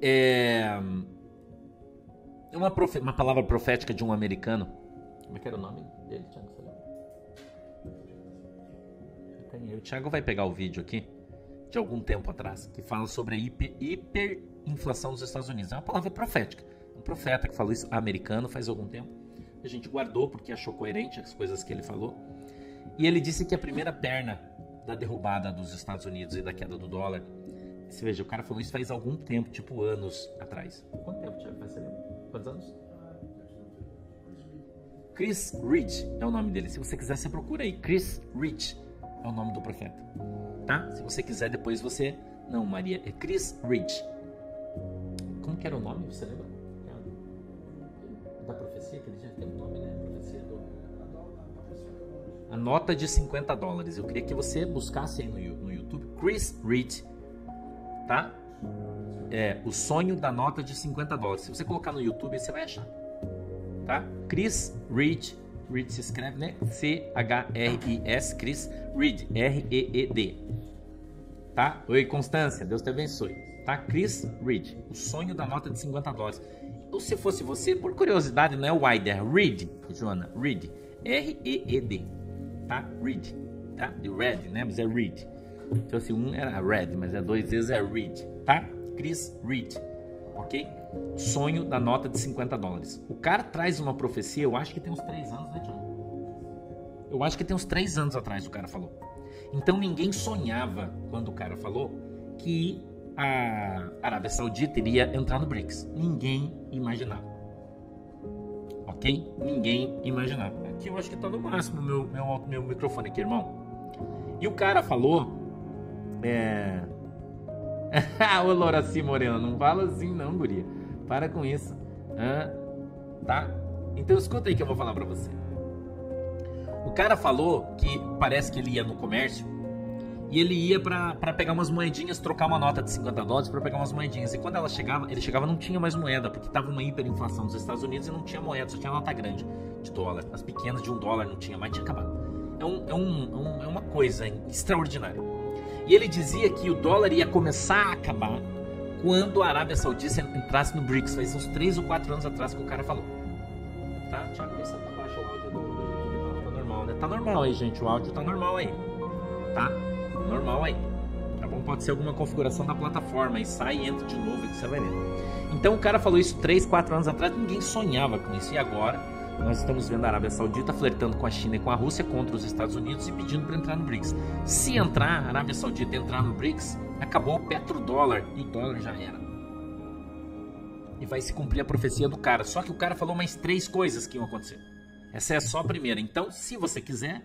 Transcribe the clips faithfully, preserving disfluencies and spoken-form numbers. É uma, profe... uma palavra profética de um americano. Como é que era o nome dele, Thiago? O Thiago vai pegar o vídeo aqui de algum tempo atrás que fala sobre a hiper, hiperinflação dos Estados Unidos. É uma palavra profética. Um profeta que falou isso americano faz algum tempo. A gente guardou porque achou coerente as coisas que ele falou. E ele disse que a primeira perna da derrubada dos Estados Unidos e da queda do dólar... Você veja, o cara falou isso faz algum tempo, tipo anos atrás. Quanto tempo, Thiago? Vai ser? Quantos anos? Chris Reed é o nome dele. Se você quiser, você procura aí. Chris Reed é o nome do profeta. Tá? Se você quiser, depois você... Não, Maria. É Chris Reed. Como que era o nome? Você lembra? Da profecia, que ele já tem um nome, né? A profecia do... A nota de cinquenta dólares. Eu queria que você buscasse aí no YouTube. Chris Reed. Tá? É o sonho da nota de cinquenta dólares. Se você colocar no YouTube, você vai achar. Tá? Chris Reed. Reed se escreve, né? C H R I S. Chris Reed. R E E D. Tá? Oi, Constância. Deus te abençoe. Tá? Chris Reed. O sonho da nota de cinquenta dólares. Ou se fosse você, por curiosidade, não é Wider. Reed, Joana. Reed. R E E D. Tá? Reed. Tá? De Red, né? Mas é Reed. Então, assim, um era Red, mas é dois vezes é Reed. Tá? Chris Reed. Ok? Sonho da nota de cinquenta dólares. O cara traz uma profecia, eu acho que tem uns três anos, né, Joana? Eu acho que tem uns três anos atrás o cara falou. Então, ninguém sonhava, quando o cara falou, que a Arábia Saudita iria entrar no BRICS. Ninguém imaginava. Ok? Ninguém imaginava. Aqui eu acho que tá no máximo o meu, meu, meu microfone aqui, irmão. E o cara falou... É... Ô, Loraci Moreno, não fala assim não, guria. Para com isso. Ah, tá? Então escuta aí que eu vou falar pra você. O cara falou que parece que ele ia no comércio e ele ia pra, pra pegar umas moedinhas, trocar uma nota de cinquenta dólares pra pegar umas moedinhas. E quando ela chegava, ele chegava, não tinha mais moeda, porque tava uma hiperinflação dos Estados Unidos e não tinha moeda, só tinha nota grande de dólar. As pequenas de um dólar não tinha mais, tinha acabado. É, um, é, um, é uma coisa extraordinária. E ele dizia que o dólar ia começar a acabar quando a Arábia Saudita entrasse no BRICS. Faz uns três ou quatro anos atrás que o cara falou. Tá, Thiago, essa tá baixa o áudio do YouTube, tá normal, né? Tá normal aí, gente, o áudio tá normal aí. Tá? Normal aí, tá bom? Pode ser alguma configuração da plataforma, e sai e entra de novo e você vai ver. Então o cara falou isso três, quatro anos atrás, ninguém sonhava com isso. E agora nós estamos vendo a Arábia Saudita flertando com a China e com a Rússia contra os Estados Unidos e pedindo para entrar no BRICS. Se entrar, a Arábia Saudita entrar no BRICS, acabou o petrodólar e o dólar já era. E vai se cumprir a profecia do cara. Só que o cara falou mais três coisas que iam acontecer. Essa é só a primeira. Então, se você quiser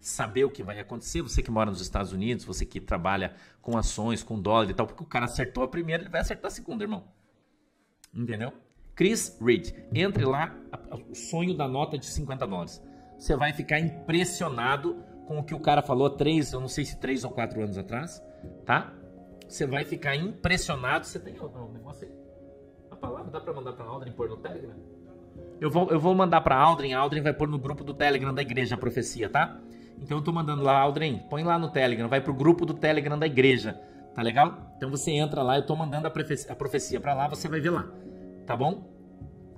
saber o que vai acontecer, você que mora nos Estados Unidos, você que trabalha com ações, com dólar e tal, porque o cara acertou a primeira, ele vai acertar a segunda, irmão. Entendeu? Chris Reed, entre lá, o sonho da nota de cinquenta dólares. Você vai ficar impressionado com o que o cara falou três, eu não sei se três ou quatro anos atrás, tá? Você vai ficar impressionado. Você tem um negócio aí? A palavra dá pra mandar pra Aldrin pôr no Telegram? Eu vou, eu vou mandar pra Aldrin, a Aldrin vai pôr no grupo do Telegram da igreja a profecia, tá? Então eu tô mandando lá, Aldrin, põe lá no Telegram, vai pro grupo do Telegram da igreja, tá legal? Então você entra lá, eu tô mandando a profecia, a profecia pra lá, você vai ver lá, tá bom?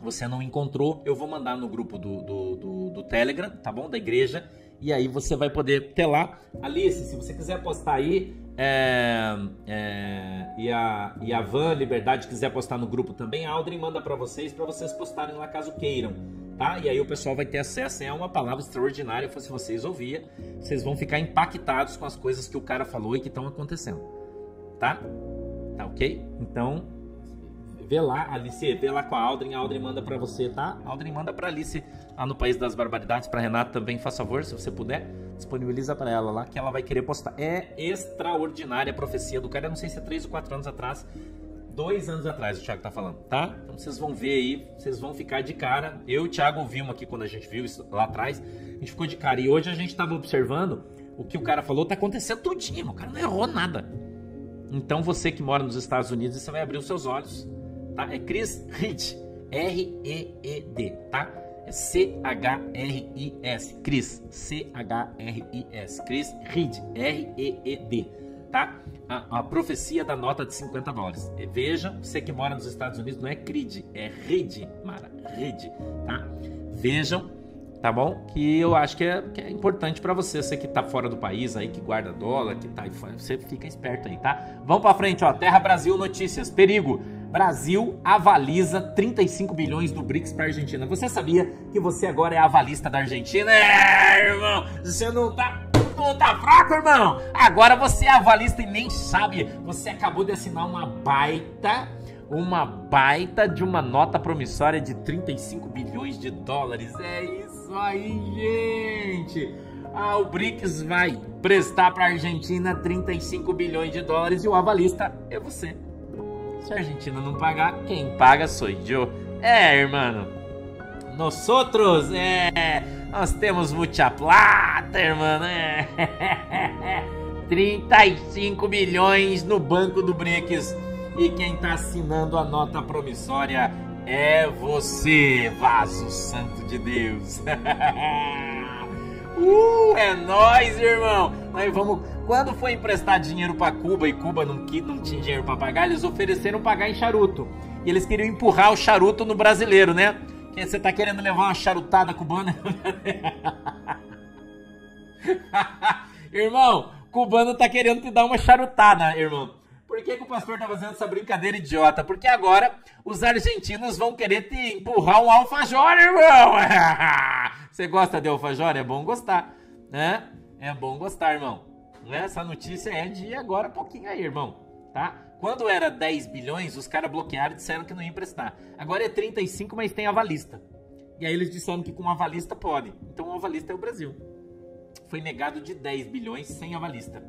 Você não encontrou, eu vou mandar no grupo do, do, do, do Telegram, tá bom? Da igreja, e aí você vai poder ter lá. Alice, se você quiser postar aí, é, é, e, a, e a Van Liberdade quiser postar no grupo também, a Audrey manda pra vocês, pra vocês postarem lá caso queiram. Tá? E aí o pessoal vai ter acesso. É uma palavra extraordinária. Se vocês ouviam, vocês vão ficar impactados com as coisas que o cara falou e que estão acontecendo. Tá? Tá ok? Então, vê lá, Alice. Vê lá com a Aldrin. A Aldrin manda pra você, tá? A Aldrin manda pra Alice lá no País das Barbaridades. Pra Renata também, faz favor, se você puder. Disponibiliza pra ela lá, que ela vai querer postar. É extraordinária a profecia do cara. Eu não sei se é três ou quatro anos atrás. Dois anos atrás o Thiago tá falando, tá? Então vocês vão ver aí, vocês vão ficar de cara. Eu e o Thiago ouvimos aqui quando a gente viu isso lá atrás. A gente ficou de cara. E hoje a gente tava observando o que o cara falou. Tá acontecendo tudinho, o cara não errou nada. Então você que mora nos Estados Unidos, você vai abrir os seus olhos, tá? É Chris Reed, R E E D, tá? É C H R I S, Chris, C H R I S, Chris Reed, R E E D. tá? A, a profecia da nota de cinquenta dólares. E veja, você que mora nos Estados Unidos, não é C R I D, é rede, Mara, rede, tá? Vejam, tá bom? Que eu acho que é, que é importante para você, você que tá fora do país aí, que guarda dólar, que tá aí, você fica esperto aí, tá? Vamos para frente, ó, Terra Brasil Notícias, perigo. Brasil avaliza trinta e cinco bilhões do BRICS para a Argentina. Você sabia que você agora é avalista da Argentina? É, irmão, você não tá, não tá fraco, irmão. Agora você é avalista e nem sabe. Você acabou de assinar uma baita, uma baita de uma nota promissória de trinta e cinco bilhões de dólares. É isso aí, gente. Ah, o BRICS vai prestar para a Argentina trinta e cinco bilhões de dólares e o avalista é você. Se a Argentina não pagar, quem paga sou eu. É, irmão. Nós outros, é. Nós temos muita plata, irmão. É. trinta e cinco bilhões no banco do BRICS. E quem tá assinando a nota promissória é você, vaso santo de Deus. Uh, é nóis, irmão. Nós vamos... Quando foi emprestar dinheiro para Cuba e Cuba não, não tinha dinheiro para pagar, eles ofereceram pagar em charuto. E eles queriam empurrar o charuto no brasileiro, né? Porque você tá querendo levar uma charutada cubana? Irmão, cubano tá querendo te dar uma charutada, irmão. Por que que o pastor tá fazendo essa brincadeira idiota? Porque agora os argentinos vão querer te empurrar um alfajor, irmão. Você gosta de alfajor? É bom gostar, né? É bom gostar, irmão. Essa notícia é de agora, pouquinho aí, irmão, tá? Quando era dez bilhões, os caras bloquearam e disseram que não ia emprestar. Agora é trinta e cinco, mas tem avalista. E aí eles disseram que com avalista pode. Então o avalista é o Brasil. Foi negado de dez bilhões sem avalista.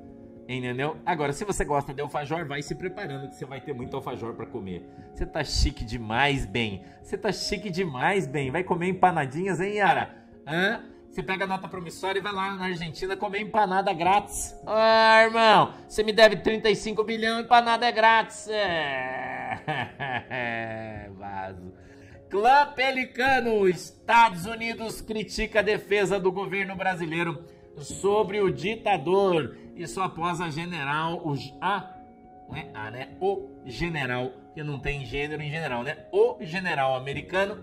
Entendeu? Agora, se você gosta de alfajor, vai se preparando que você vai ter muito alfajor pra comer. Você tá chique demais, bem. Você tá chique demais, bem. Vai comer empanadinhas, hein, Yara? Hã? Você pega a nota promissória e vai lá na Argentina comer empanada grátis. Ah, irmão, você me deve trinta e cinco bilhões, empanada é grátis. É, vaso. Clã Pelicano, Estados Unidos critica a defesa do governo brasileiro sobre o ditador. Isso após a general, o, a, não é a, né? O general, que não tem gênero em general, né? O general americano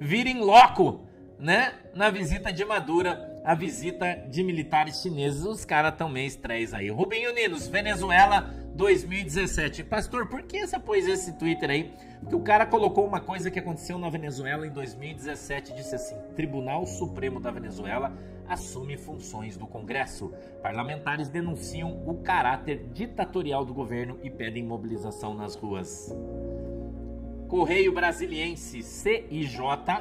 vira em loco, né? Na visita de Madura, a visita de militares chineses. Os caras estão meio estresse aí. Rubinho Ninos, Venezuela dois mil e dezessete. Pastor, por que você pôs esse Twitter aí? Porque o cara colocou uma coisa que aconteceu na Venezuela em dois mil e dezessete, disse assim: Tribunal Supremo da Venezuela assume funções do Congresso. Parlamentares denunciam o caráter ditatorial do governo e pedem mobilização nas ruas. Correio Brasiliense, C I J.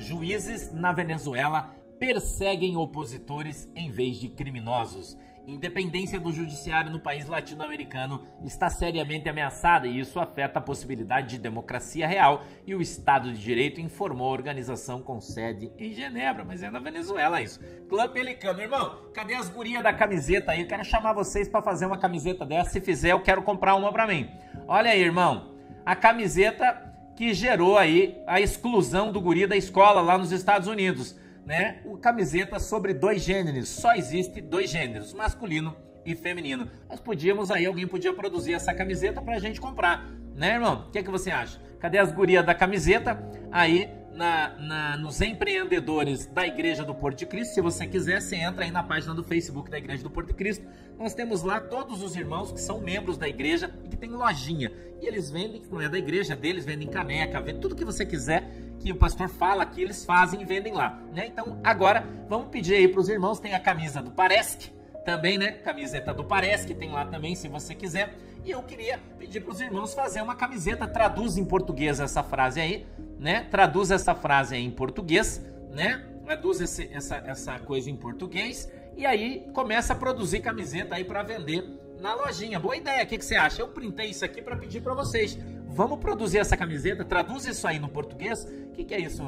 Juízes na Venezuela perseguem opositores em vez de criminosos. Independência do judiciário no país latino-americano está seriamente ameaçada e isso afeta a possibilidade de democracia real e o Estado de Direito, informou a organização com sede em Genebra. Mas é na Venezuela isso. Clã Pelicano, irmão, cadê as gurias da camiseta aí? Eu quero chamar vocês para fazer uma camiseta dessa. Se fizer, eu quero comprar uma para mim. Olha aí, irmão, a camiseta que gerou aí a exclusão do guri da escola lá nos Estados Unidos. Né? O camiseta sobre dois gêneros, só existe dois gêneros, masculino e feminino. Nós podíamos aí, alguém podia produzir essa camiseta pra gente comprar, né, irmão? O que é que você acha? Cadê as gurias da camiseta? Aí na, na, nos empreendedores da Igreja do Porto de Cristo, se você quiser, você entra aí na página do Facebook da Igreja do Porto de Cristo. Nós temos lá todos os irmãos que são membros da igreja e que tem lojinha. E eles vendem, não é da igreja deles, vendem caneca, vendem tudo que você quiser que o pastor fala que eles fazem e vendem lá, né? Então, agora, vamos pedir aí para os irmãos, tem a camisa do Paresc também, né? Camiseta do Paresc tem lá também, se você quiser. E eu queria pedir para os irmãos fazer uma camiseta, traduz em português essa frase aí, né? Traduz essa frase aí em português, né? Traduz esse, essa, essa coisa em português e aí começa a produzir camiseta aí para vender na lojinha. Boa ideia, o que, que você acha? Eu printei isso aqui para pedir para vocês. Vamos produzir essa camiseta, traduz isso aí no português. O que, que é isso,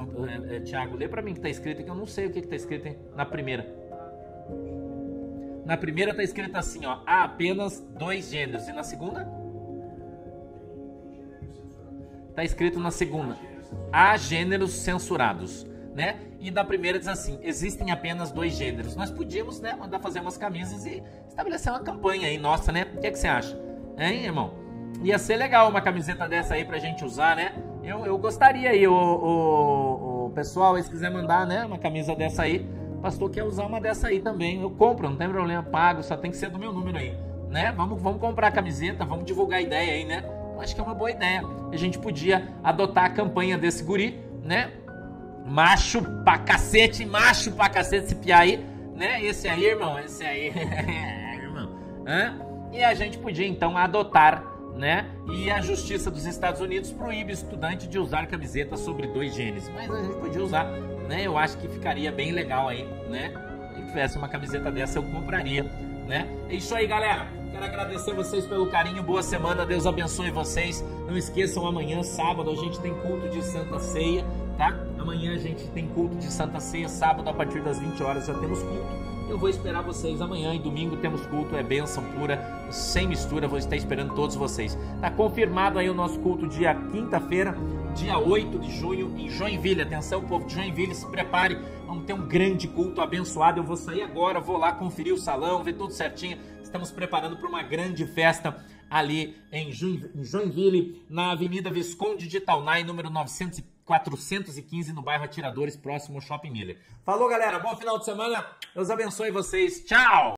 é, é, Thiago? Lê pra mim que tá escrito, que eu não sei o que, que tá escrito, hein? Na primeira. Na primeira tá escrito assim, ó. Há apenas dois gêneros. E na segunda? Tá escrito na segunda. Há gêneros censurados. né? E na primeira diz assim: existem apenas dois gêneros. Nós podíamos, né, mandar fazer umas camisas e estabelecer uma campanha aí, nossa, né? O que é que você acha? Hein, irmão? Ia ser legal uma camiseta dessa aí pra gente usar, né? Eu, eu gostaria aí, o, o, o pessoal, se quiser mandar, né, uma camisa dessa aí. O pastor quer usar uma dessa aí também. Eu compro, não tem problema, pago, só tem que ser do meu número aí, né? Vamos, vamos comprar a camiseta, vamos divulgar a ideia aí, né? Eu acho que é uma boa ideia. A gente podia adotar a campanha desse guri, né? Macho pra cacete, macho pra cacete, esse piá aí, né? Esse aí, irmão, esse aí, irmão. Hã? E a gente podia, então, adotar, né? E a Justiça dos Estados Unidos proíbe estudante de usar camiseta sobre dois gêneros. Mas a gente podia usar, né? Eu acho que ficaria bem legal aí, né? Se tivesse uma camiseta dessa, eu compraria, né? É isso aí, galera. Quero agradecer vocês pelo carinho, boa semana, Deus abençoe vocês. Não esqueçam, amanhã, sábado, a gente tem culto de Santa Ceia, tá? Amanhã a gente tem culto de Santa Ceia, sábado a partir das vinte horas já temos culto. Eu vou esperar vocês amanhã e domingo temos culto, é bênção pura, sem mistura, vou estar esperando todos vocês. Tá confirmado aí o nosso culto dia quinta-feira, dia oito de junho, em Joinville. Atenção, povo de Joinville, se prepare. Vamos ter um grande culto abençoado. Eu vou sair agora, vou lá conferir o salão, ver tudo certinho. Estamos preparando para uma grande festa ali em Joinville, na Avenida Visconde de Taunay, número novecentos e quatrocentos e quinze, no bairro Atiradores, próximo ao Shopping Miller. Falou, galera. Bom final de semana. Deus abençoe vocês. Tchau!